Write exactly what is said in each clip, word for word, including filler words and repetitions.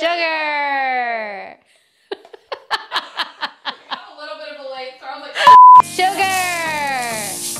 Sugar! I'm a little bit of a late, so I was like, oh. Sugar!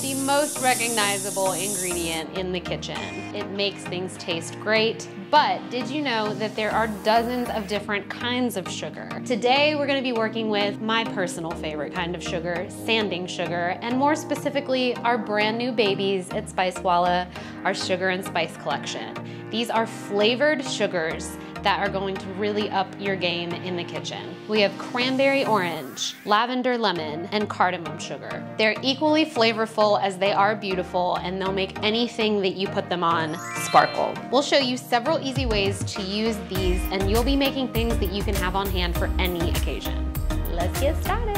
The most recognizable ingredient in the kitchen. It makes things taste great, but did you know that there are dozens of different kinds of sugar? Today, we're gonna be working with my personal favorite kind of sugar, sanding sugar, and more specifically, our brand new babies at Spicewalla, our Sugar and Spice collection. These are flavored sugars that are going to really up your game in the kitchen. We have cranberry orange, lavender lemon, and cardamom sugar. They're equally flavorful as they are beautiful, and they'll make anything that you put them on sparkle. We'll show you several easy ways to use these, and you'll be making things that you can have on hand for any occasion. Let's get started.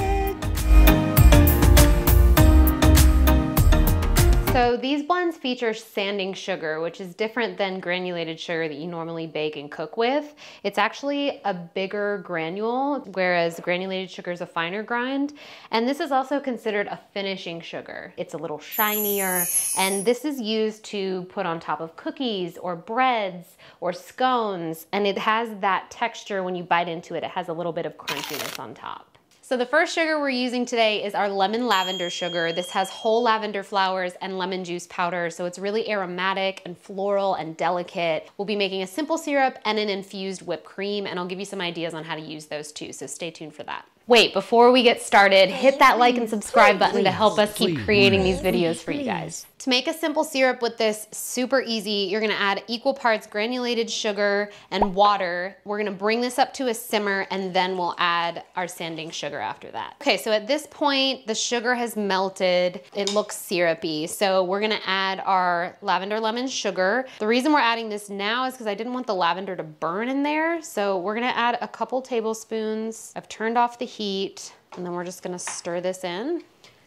So these blends feature sanding sugar, which is different than granulated sugar that you normally bake and cook with. It's actually a bigger granule, whereas granulated sugar is a finer grind. And this is also considered a finishing sugar. It's a little shinier, and this is used to put on top of cookies or breads or scones. And it has that texture when you bite into it. It has a little bit of crunchiness on top. So the first sugar we're using today is our lemon lavender sugar. This has whole lavender flowers and lemon juice powder, so it's really aromatic and floral and delicate. We'll be making a simple syrup and an infused whipped cream, and I'll give you some ideas on how to use those too, so stay tuned for that. Wait, before we get started, hit that like and subscribe button to help us keep creating these videos for you guys. To make a simple syrup with this, super easy, you're gonna add equal parts granulated sugar and water. We're gonna bring this up to a simmer, and then we'll add our sanding sugar after that. Okay, so at this point, the sugar has melted. It looks syrupy, so we're gonna add our lavender lemon sugar. The reason we're adding this now is because I didn't want the lavender to burn in there, so we're gonna add a couple tablespoons. I've turned off the heat, and then we're just gonna stir this in.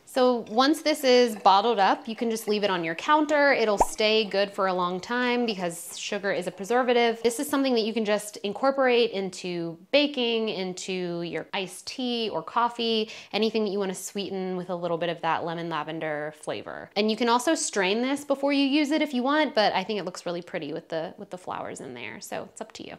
So once this is bottled up, you can just leave it on your counter. It'll stay good for a long time because sugar is a preservative. This is something that you can just incorporate into baking, into your iced tea or coffee, anything that you want to sweeten with a little bit of that lemon lavender flavor. And you can also strain this before you use it if you want, but I think it looks really pretty with the, with the flowers in there, so it's up to you.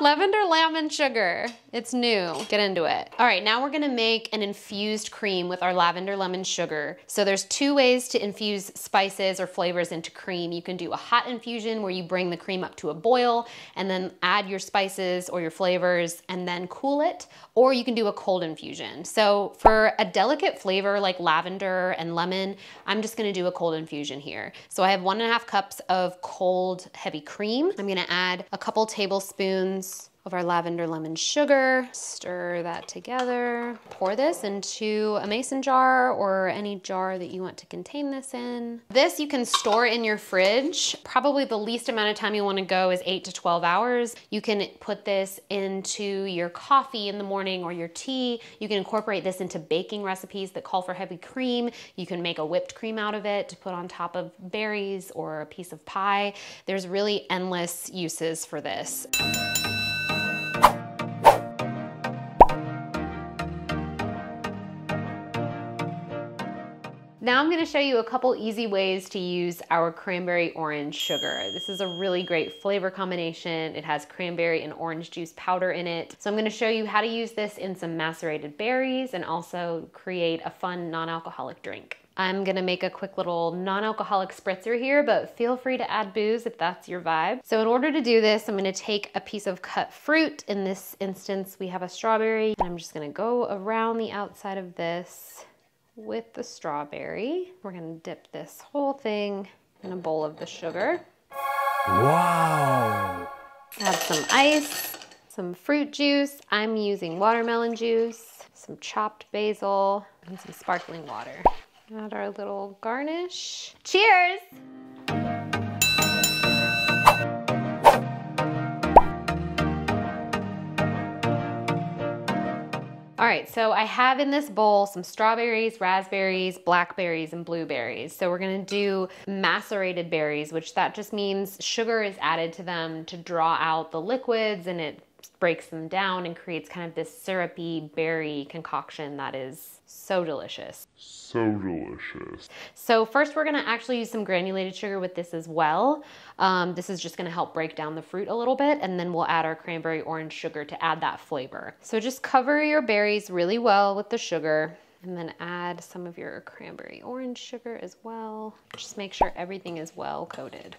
Lavender lemon sugar. It's new. Get into it. All right, now we're gonna make an infused cream with our lavender lemon sugar. So there's two ways to infuse spices or flavors into cream. You can do a hot infusion where you bring the cream up to a boil and then add your spices or your flavors and then cool it, or you can do a cold infusion. So for a delicate flavor like lavender and lemon, I'm just gonna do a cold infusion here. So I have one and a half cups of cold heavy cream. I'm gonna add a couple tablespoons of our lavender lemon sugar, stir that together, pour this into a mason jar or any jar that you want to contain this in. This you can store in your fridge. Probably the least amount of time you want to go is eight to twelve hours. You can put this into your coffee in the morning or your tea. You can incorporate this into baking recipes that call for heavy cream. You can make a whipped cream out of it to put on top of berries or a piece of pie. There's really endless uses for this. Now I'm gonna show you a couple easy ways to use our cranberry orange sugar. This is a really great flavor combination. It has cranberry and orange juice powder in it. So I'm gonna show you how to use this in some macerated berries and also create a fun non-alcoholic drink. I'm gonna make a quick little non-alcoholic spritzer here, but feel free to add booze if that's your vibe. So in order to do this, I'm gonna take a piece of cut fruit. In this instance, we have a strawberry, and I'm just gonna go around the outside of this with the strawberry. We're gonna dip this whole thing in a bowl of the sugar. Wow! Add some ice, some fruit juice. I'm using watermelon juice, some chopped basil, and some sparkling water. Add our little garnish. Cheers! All right, so I have in this bowl some strawberries, raspberries, blackberries, and blueberries. So we're gonna do macerated berries, which that just means sugar is added to them to draw out the liquids, and it breaks them down and creates kind of this syrupy berry concoction that is so delicious. So delicious. So first we're gonna actually use some granulated sugar with this as well. Um, this is just gonna help break down the fruit a little bit, and then we'll add our cranberry orange sugar to add that flavor. So just cover your berries really well with the sugar, and then add some of your cranberry orange sugar as well. Just make sure everything is well coated.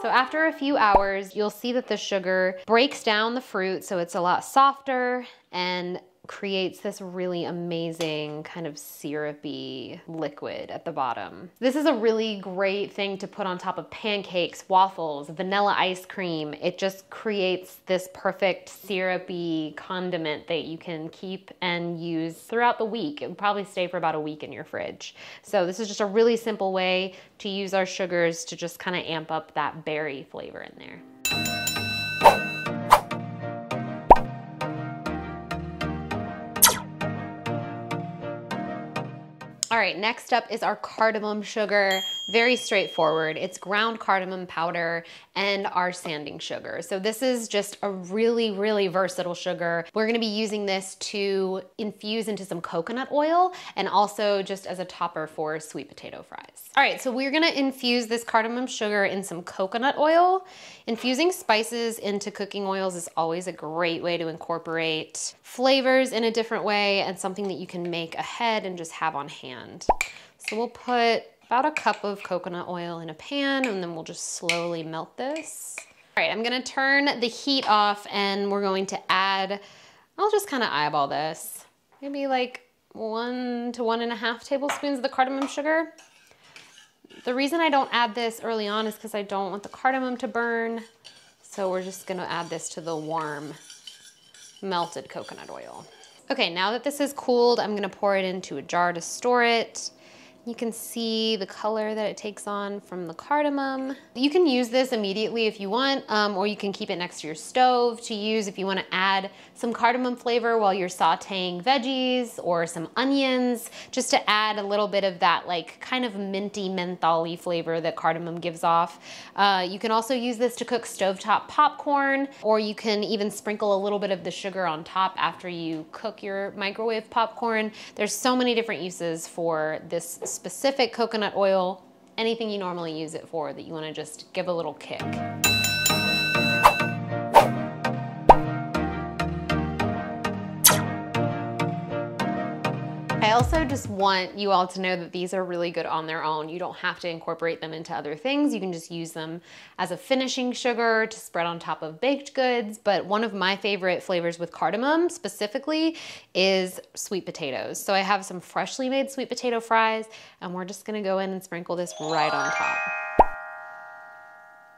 So after a few hours, you'll see that the sugar breaks down the fruit, so it's a lot softer and creates this really amazing kind of syrupy liquid at the bottom. This is a really great thing to put on top of pancakes, waffles, vanilla ice cream. It just creates this perfect syrupy condiment that you can keep and use throughout the week. It would probably stay for about a week in your fridge. So this is just a really simple way to use our sugars to just kind of amp up that berry flavor in there. All right, next up is our cardamom sugar. Very straightforward. It's ground cardamom powder and our sanding sugar. So this is just a really, really versatile sugar. We're gonna be using this to infuse into some coconut oil and also just as a topper for sweet potato fries. All right, so we're gonna infuse this cardamom sugar in some coconut oil. Infusing spices into cooking oils is always a great way to incorporate flavors in a different way and something that you can make ahead and just have on hand. So we'll put about a cup of coconut oil in a pan, and then we'll just slowly melt this. All right, I'm gonna turn the heat off, and we're going to add, I'll just kind of eyeball this, maybe like one to one and a half tablespoons of the cardamom sugar. The reason I don't add this early on is because I don't want the cardamom to burn, so we're just gonna add this to the warm melted coconut oil. Okay, now that this is cooled, I'm gonna pour it into a jar to store it. You can see the color that it takes on from the cardamom. You can use this immediately if you want, um, or you can keep it next to your stove to use if you want to add some cardamom flavor while you're sauteing veggies or some onions, just to add a little bit of that like kind of minty, menthol-y flavor that cardamom gives off. Uh, you can also use this to cook stovetop popcorn, or you can even sprinkle a little bit of the sugar on top after you cook your microwave popcorn. There's so many different uses for this specific coconut oil, anything you normally use it for that you want to just give a little kick. I also just want you all to know that these are really good on their own. You don't have to incorporate them into other things. You can just use them as a finishing sugar to spread on top of baked goods. But one of my favorite flavors with cardamom specifically is sweet potatoes. So I have some freshly made sweet potato fries, and we're just gonna go in and sprinkle this right on top.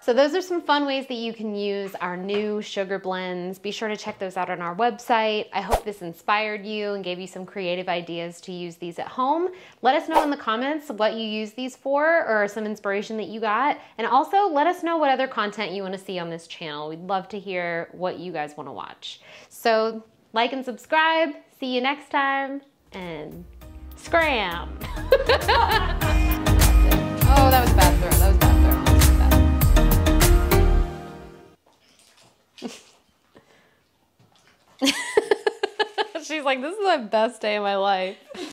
So those are some fun ways that you can use our new sugar blends. Be sure to check those out on our website. I hope this inspired you and gave you some creative ideas to use these at home. Let us know in the comments what you use these for or some inspiration that you got. And also let us know what other content you want to see on this channel. We'd love to hear what you guys want to watch. So like and subscribe. See you next time, and scram. Oh, that was a bad throw. That was bad. She's like, this is the best day of my life.